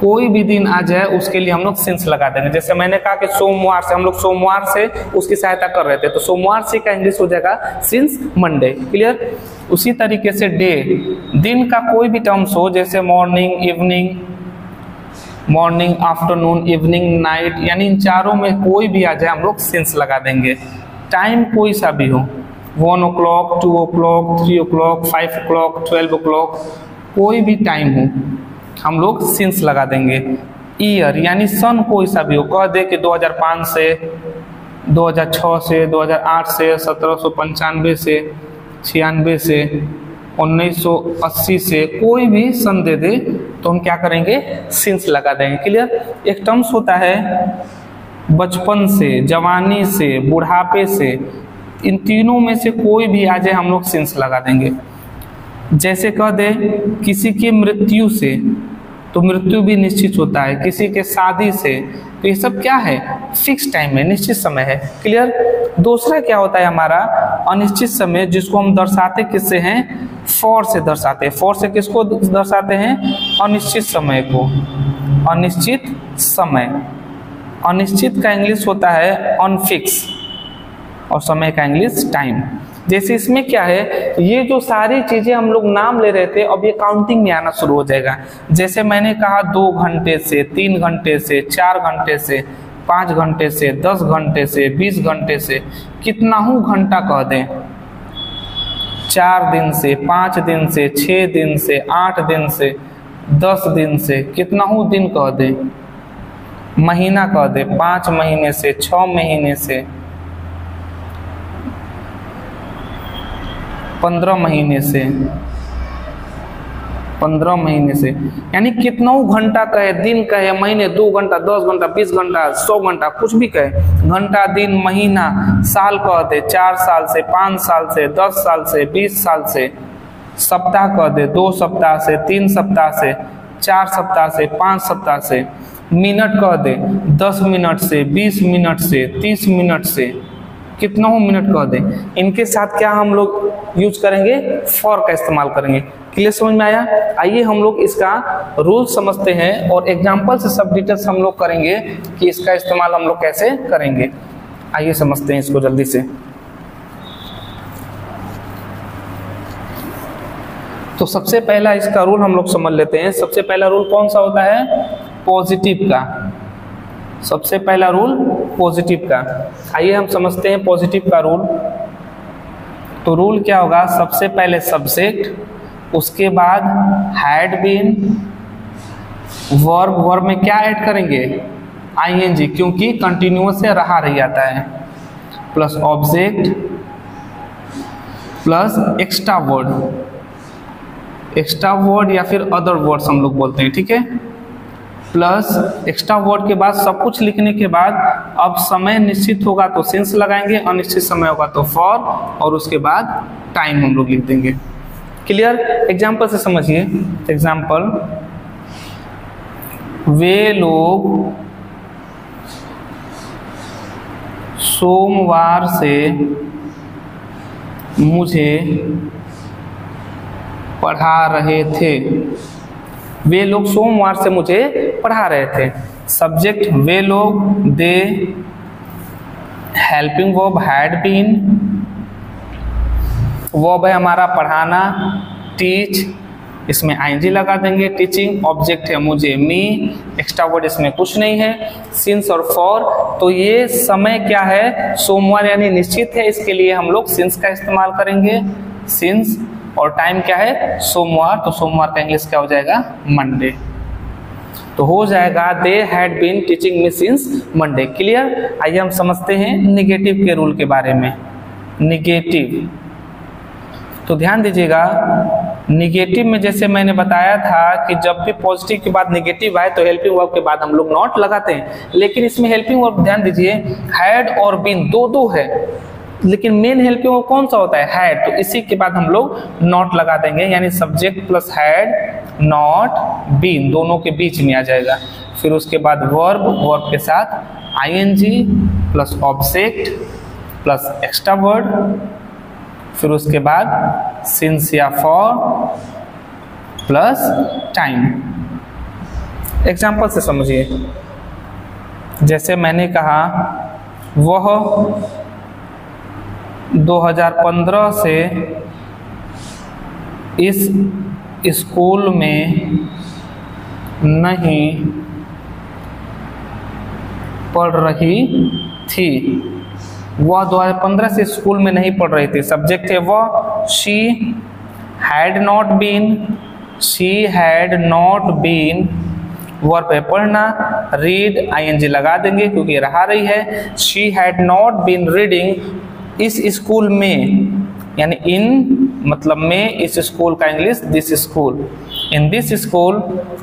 कोई भी दिन आ जाए उसके लिए हम लोग सिंस लगा देंगे। जैसे मैंने कहा कि सोमवार से, हम लोग सोमवार से उसकी सहायता कर रहे थे, तो सोमवार से का इंग्लिश हो जाएगा सिंस मंडे। क्लियर? उसी तरीके से डे, दिन का कोई भी टर्म्स हो, जैसे morning, evening, morning, afternoon, evening, night, यानी इन चारों में कोई भी आ जाए हम लोग सिंस लगा देंगे। टाइम कोई सा भी हो, one o'clock, two o'clock, three o'clock, five o'clock, twelve o'clock, कोई भी टाइम हो हम लोग सिंस लगा देंगे। ईयर यानी सन कोई सा भी हो, कह दे कि दो हज़ार पाँच से, दो हज़ार छह से, दो हज़ार आठ से, सत्रह सौ पंचानवे से, छियानवे से, उन्नीस सौ अस्सी से, कोई भी सन दे दे तो हम क्या करेंगे, सिंस लगा देंगे। क्लियर? एक टर्म्स होता है बचपन से, जवानी से, बुढ़ापे से, इन तीनों में से कोई भी आ जाए हम लोग सिंस लगा देंगे। जैसे कह दे किसी की मृत्यु से, तो मृत्यु भी निश्चित होता है, किसी के शादी से, तो ये सब क्या है, फिक्स टाइम है, निश्चित समय है। क्लियर? दूसरा क्या होता है हमारा अनिश्चित समय, जिसको हम दर्शाते किससे हैं, फॉर से दर्शाते हैं। फॉर से किसको दर्शाते हैं, अनिश्चित समय को। अनिश्चित समय, अनिश्चित का इंग्लिश होता है अनफिक्स और समय का इंग्लिश टाइम। जैसे इसमें क्या है, ये जो सारी चीज़ें हम लोग नाम ले रहे थे, अब ये काउंटिंग में आना शुरू हो जाएगा। जैसे मैंने कहा दो घंटे से, तीन घंटे से, चार घंटे से, पाँच घंटे से, दस घंटे से, बीस घंटे से, कितना हूँ घंटा कह दें, चार दिन से, पाँच दिन से, छः दिन से, आठ दिन से, दस दिन से, कितना हूँ दिन कह दें, महीना कह दें, पाँच महीने से, छः महीने से, पंद्रह महीने से, पंद्रह महीने से, यानी कितना घंटा कहे, दिन कहे, महीने, दो घंटा, दस घंटा, बीस घंटा, सौ घंटा, कुछ भी कहे, घंटा, दिन, महीना, साल कह दे, चार साल से, पाँच साल से, दस साल से, बीस साल से, सप्ताह कह दे, दो सप्ताह से, तीन सप्ताह से, चार सप्ताह से, पाँच सप्ताह से, मिनट कह दे, दस मिनट से, बीस मिनट से, तीस मिनट से, कितना हो मिनट कह दें, इनके साथ क्या हम लोग यूज करेंगे, फॉर का इस्तेमाल करेंगे। क्लियर? समझ में आया? आइए हम लोग इसका रूल समझते हैं और एग्जांपल से सब डिटेल्स हम लोग करेंगे कि इसका इस्तेमाल हम लोग कैसे करेंगे। आइए समझते हैं इसको जल्दी से। तो सबसे पहला इसका रूल हम लोग समझ लेते हैं। सबसे पहला रूल कौन सा होता है, पॉजिटिव का। सबसे पहला रूल पॉजिटिव का। आइए हम समझते हैं पॉजिटिव का रूल। तो रूल क्या होगा, सबसे पहले सब्जेक्ट, उसके बाद हैड बीन, वर्ब वर्ब में क्या ऐड करेंगे आईएनजी, क्योंकि कंटिन्यूअस से रहा रही आता है, plus object plus extra word, extra word या फिर अदर वर्ड्स हम लोग बोलते हैं, ठीक है, प्लस एक्स्ट्रा वर्ड के बाद सब कुछ लिखने के बाद अब समय निश्चित होगा तो सिंस लगाएंगे, अनिश्चित समय होगा तो फॉर, और उसके बाद टाइम हम लोग लिख देंगे। क्लियर? एग्जाम्पल से समझिए। एग्जाम्पल, वे लोग सोमवार से मुझे पढ़ा रहे थे, वे लोग सोमवार से मुझे पढ़ा रहे थे। सब्जेक्ट वे लोग, they, helping verb had been, verb है हमारा पढ़ाना, टीच, इसमें आईएनजी लगा देंगे टीचिंग, ऑब्जेक्ट है मुझे मी, एक्स्ट्रा वर्ड इसमें कुछ नहीं है, सिंस और फॉर। तो ये समय क्या है, सोमवार यानी निश्चित है, इसके लिए हम लोग सिंस का इस्तेमाल करेंगे, सिंस, और टाइम क्या है सोमवार, तो सोमवार का इंग्लिश क्या हो जाएगा मंडे, तो हो जाएगा they had been teaching me since Monday. Clear? आइए हम समझते हैं निगेटिव के रूल के बारे में। निगेटिव तो ध्यान दीजिएगा, निगेटिव में जैसे मैंने बताया था कि जब भी पॉजिटिव के बाद निगेटिव आए तो हेल्पिंग वर्ब के बाद हम लोग नॉट लगाते हैं, लेकिन इसमें हेल्पिंग वर्ब ध्यान दीजिए हैड और बीन दो दो है, लेकिन मेन हेल्पिंग वर्ब कौन सा होता है हैड, तो इसी के बाद हम लोग नॉट लगा देंगे, यानी subject plus had not been दोनों के बीच में आ जाएगा। फिर उसके बाद वर्ब, वर्ब के साथ ING plus object plus extra word, फिर उसके बाद सिंस या फॉर प्लस टाइम। एग्जाम्पल से समझिए, जैसे मैंने कहा वह दो हज़ार पंद्रह से इस स्कूल में नहीं पढ़ रही थी, वह दो हज़ार पंद्रह से स्कूल में नहीं पढ़ रही थी। सब्जेक्ट है वह, she had not been, she had not been, verb है पढ़ना, रीड आईएनजी लगा देंगे क्योंकि रहा रही है, she had not been reading इस स्कूल में, यानी इन मतलब में इस स्कूल का English this school, in this school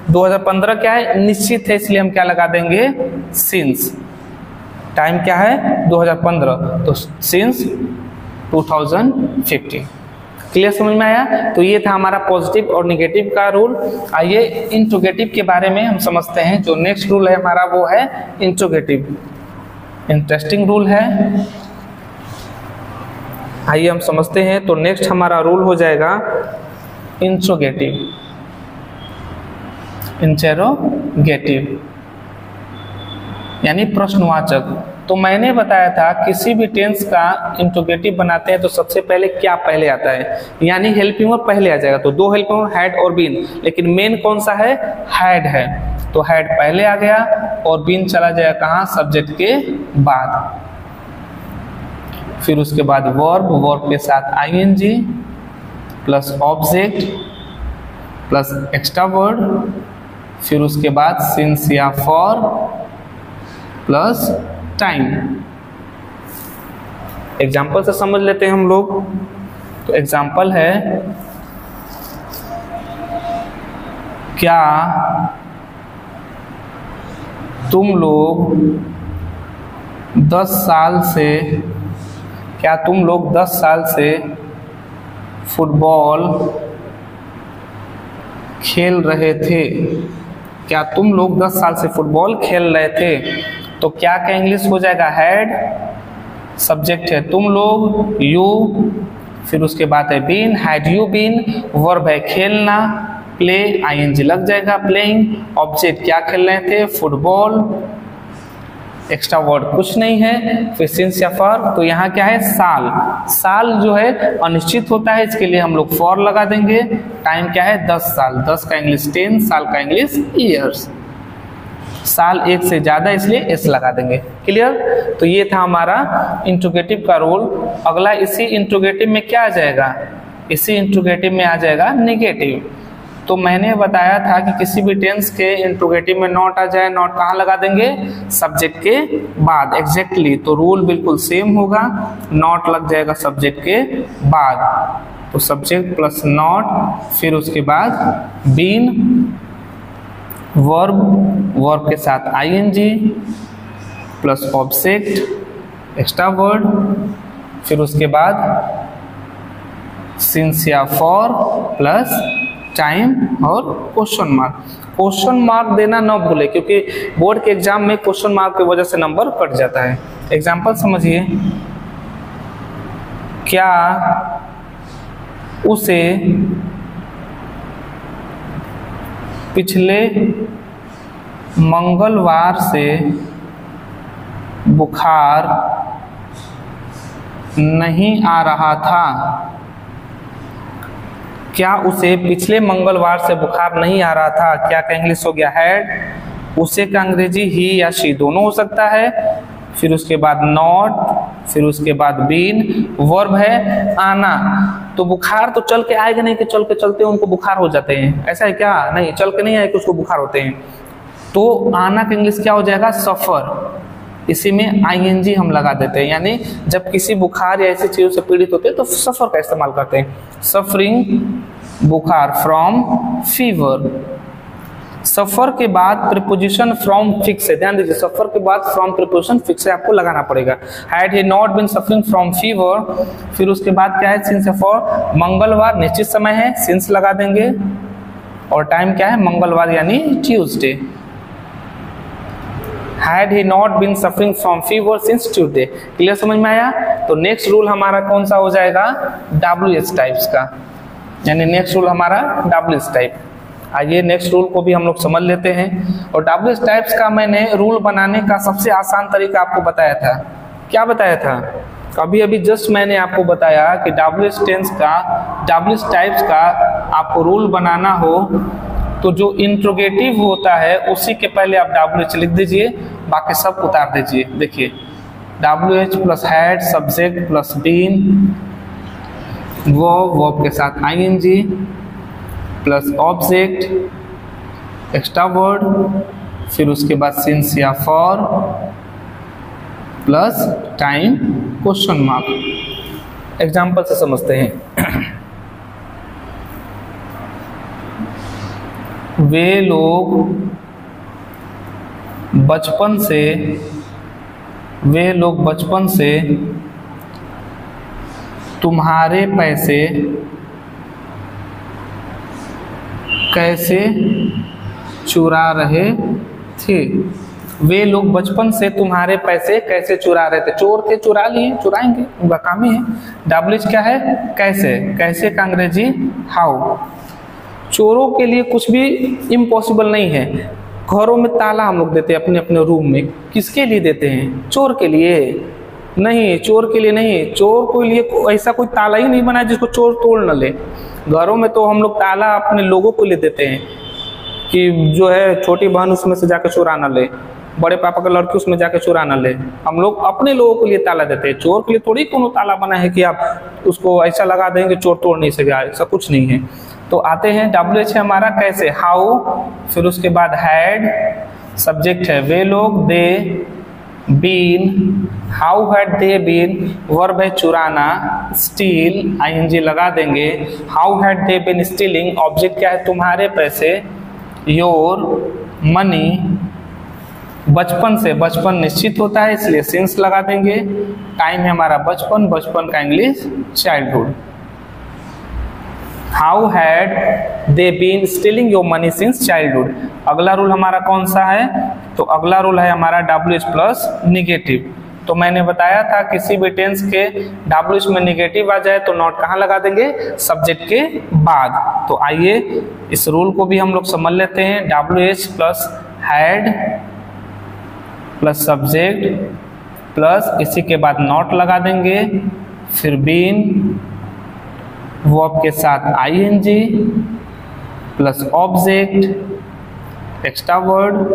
दो हज़ार पंद्रह क्या है निश्चित है, इसलिए हम क्या लगा देंगे सिंस, टाइम क्या है दो हज़ार पंद्रह, तो सिंस दो हज़ार पंद्रह। क्लियर? समझ में आया? तो ये था हमारा पॉजिटिव और निगेटिव का रूल। आइए इंट्रोगेटिव के बारे में हम समझते हैं। जो नेक्स्ट रूल है हमारा वो है इंट्रोगेटिव, इंटरेस्टिंग रूल है, आइए हम समझते हैं। तो नेक्स्ट हमारा रूल हो जाएगा इंट्रोगेटिव, इंटेरोगेटिव यानी प्रश्नवाचक। तो मैंने बताया था किसी भी टेंस का इंट्रोगेटिव बनाते हैं तो सबसे पहले क्या पहले आता है, यानी हेल्पिंग वर्ब पहले आ जाएगा, तो दो हेल्पिंग वर्ब हैड और बीन, लेकिन मेन कौन सा है हैड है, तो हैड पहले आ गया और बीन चला जाएगा कहाँ सब्जेक्ट के बाद। फिर उसके बाद वर्ब, वर्ब के साथ ING plus object plus extra word, फिर उसके बाद सिंस या फॉर प्लस टाइम। एग्जाम्पल से समझ लेते हैं हम लोग। तो एग्जाम्पल है, क्या तुम लोग दस साल से क्या तुम लोग दस साल से फुटबॉल खेल रहे थे, क्या तुम लोग दस साल से फुटबॉल खेल रहे थे, तो क्या क्या इंग्लिश हो जाएगा हैड, सब्जेक्ट है तुम लोग यू, फिर उसके बाद है been had you been, verb है खेलना प्ले आईएनजी लग जाएगा प्लेइंग, ऑब्जेक्ट क्या खेल रहे थे फुटबॉल, एक्स्ट्रा वर्ड कुछ नहीं है, फिर सिंस या फॉर, तो यहाँ क्या है साल, साल जो है अनिश्चित होता है इसके लिए हम लोग फॉर लगा देंगे, टाइम क्या है दस साल, दस का इंग्लिश टेन, साल का इंग्लिश ईयर्स, साल एक से ज्यादा इसलिए एस लगा देंगे। क्लियर? तो ये था हमारा इंट्रोगेटिव का रोल। अगला इसी इंट्रोगेटिव में क्या आ जाएगा इसी इंट्रोगेटिव में आ जाएगा निगेटिव। तो मैंने बताया था कि किसी भी टेंस के इंट्रोगेटिव में नॉट आ जाए। नॉट कहाँ लगा देंगे? सब्जेक्ट के बाद। एग्जैक्टली exactly, तो रूल बिल्कुल सेम होगा, नॉट लग जाएगा सब्जेक्ट के बाद। तो सब्जेक्ट प्लस नॉट, फिर उसके बाद बीन, वर्ब, वर्ब के साथ I N G, plus object extra word, फिर उसके बाद सिंस या फॉर, प्लस टाइम और क्वेश्चन मार्क। क्वेश्चन मार्क देना ना भूले, क्योंकि बोर्ड के एग्जाम में क्वेश्चन मार्क की वजह से नंबर कट जाता है। एग्जाम्पल समझिए, क्या उसे पिछले मंगलवार से बुखार नहीं आ रहा था? क्या उसे पिछले मंगलवार से बुखार नहीं आ रहा था? क्या का इंग्लिश हो गया हैड, उसे का अंग्रेजी ही या शी दोनों हो सकता है। फिर उसके बाद नॉट, फिर उसके बाद बीन, वर्ब है आना। तो बुखार तो चल के आएगा नहीं कि चल के चलते उनको बुखार हो जाते हैं, ऐसा है क्या? नहीं, चल के नहीं आए कि उसको बुखार होते हैं। तो आना का इंग्लिश क्या हो जाएगा? सफर। इसी में आईएनजी हम लगा देते हैं, यानी जब किसी बुखार या ऐसी चीजों से पीड़ित होते हैं तो सफर का इस्तेमाल करते हैं। सफरिंग बुखार फ्रॉम फीवर। सफर के बाद प्रीपोजिशन फ्रॉम फिक्स है, ध्यान दीजिए, सफर के बाद फ्रॉम प्रीपोजिशन फिक्स है, आपको लगाना पड़ेगा। Had he not been suffering from fever, फिर उसके बाद क्या है? सिंस फॉर, मंगलवार निश्चित समय है, सिंस लगा देंगे, और टाइम क्या है? मंगलवार यानी Tuesday. Had he not been suffering from fever since Tuesday. Clear समझ में आया? तो नेक्स्ट रूल हमारा कौन सा हो जाएगा? डब्ल्यू एस टाइप्स का, यानी नेक्स्ट रूल हमारा डब्ल्यू एस टाइप। आइए नेक्स्ट रूल को भी हम लोग समझ लेते हैं। और डब्ल्यू एस टाइप्स का मैंने रूल बनाने का सबसे आसान तरीका आपको बताया था। क्या बताया था? अभी अभी जस्ट मैंने आपको बताया कि डब्ल्यू एस टेंस का, डब्ल्यू एस टाइप्स का आपको रूल बनाना हो तो जो इंट्रोगेटिव होता है उसी के पहले आप डब्ल्यू एच लिख दीजिए, बाकी सब उतार दीजिए। देखिए, W H plus had, subject plus been, वो वर्ब के साथ I N G, plus object extra word, फिर उसके बाद सिंस या for, plus time question mark. Example से समझते हैं। वे लोग बचपन से वे लोग बचपन से तुम्हारे पैसे कैसे चुरा रहे थे? वे लोग बचपन से तुम्हारे पैसे कैसे चुरा रहे थे? चोर थे, चुरा लिए, चुराएंगे, उनका काम ही है। डब्ल्यू एच क्या है? कैसे। कैसे का अंग्रेजी हाउ। चोरों के लिए कुछ भी इम्पॉसिबल नहीं है। घरों में ताला हम लोग देते हैं अपने अपने रूम में, किसके लिए देते हैं? चोर के लिए? नहीं, चोर के लिए नहीं। चोर के लिए ऐसा कोई ताला ही नहीं बना है जिसको चोर तोड़ न ले। घरों में तो हम लोग ताला अपने लोगों को लिए देते हैं कि जो है छोटी बहन उसमें से जाकर चुरा न ले, बड़े पापा का लड़की उसमें जाके चुरा न ले। हम लोग अपने लोगों के लिए ताला देते हैं, चोर के लिए थोड़ी कोनो ताला बना है कि आप उसको ऐसा लगा देंगे चोर तोड़ नहीं सकेगा, ऐसा कुछ नहीं है। तो आते हैं, डब्ल्यू एच है हमारा कैसे हाउ, फिर उसके बाद हैड, सब्जेक्ट है वे लोग, they, been, how had they been, verb है चुराना, स्टील, आई एन जी लगा देंगे, how had they been stealing, object क्या है? तुम्हारे पैसे, योर मनी, बचपन से, बचपन निश्चित होता है इसलिए सिंस लगा देंगे, टाइम है हमारा बचपन, बचपन का English childhood. How had they been stealing your money since childhood. अगला रूल हमारा कौन सा है? तो अगला रूल है हमारा डब्ल्यू एच प्लस निगेटिव। तो मैंने बताया था किसी भी टेंस के डब्ल्यू एच में निगेटिव आ जाए तो नॉट कहाँ लगा देंगे? सब्जेक्ट के बाद। तो आइए इस रूल को भी हम लोग समझ लेते हैं। W H plus had plus subject plus इसी के बाद नॉट लगा देंगे, फिर बीन, वर्ब के साथ I N G, plus object extra word,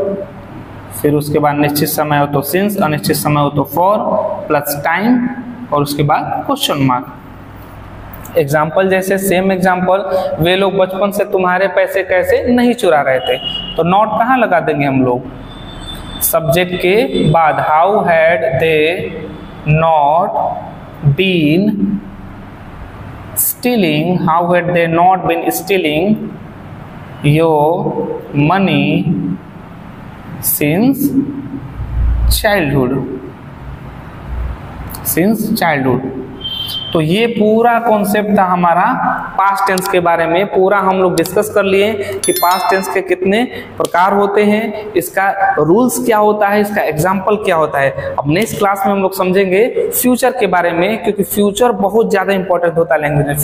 फिर उसके बाद निश्चित समय हो तो सिंस, अनिश्चित समय हो तो फॉर, प्लस टाइम और उसके बाद क्वेश्चन मार्क। एग्जाम्पल जैसे सेम एग्जाम्पल, वे लोग बचपन से तुम्हारे पैसे कैसे नहीं चुरा रहे थे, तो नॉट कहाँ लगा देंगे हम लोग? सब्जेक्ट के बाद। How had they not been stealing, how had they not been stealing your money since childhood, since childhood. तो ये पूरा कॉन्सेप्ट था हमारा पास्ट टेंस के बारे में, पूरा हम लोग डिस्कस कर लिए कि पास्ट टेंस के कितने प्रकार होते हैं, इसका रूल्स क्या होता है, इसका एग्जाम्पल क्या होता है। अब नेक्स्ट क्लास में हम लोग समझेंगे फ्यूचर के बारे में, क्योंकि फ्यूचर बहुत ज़्यादा इंपॉर्टेंट होता है लैंग्वेज में।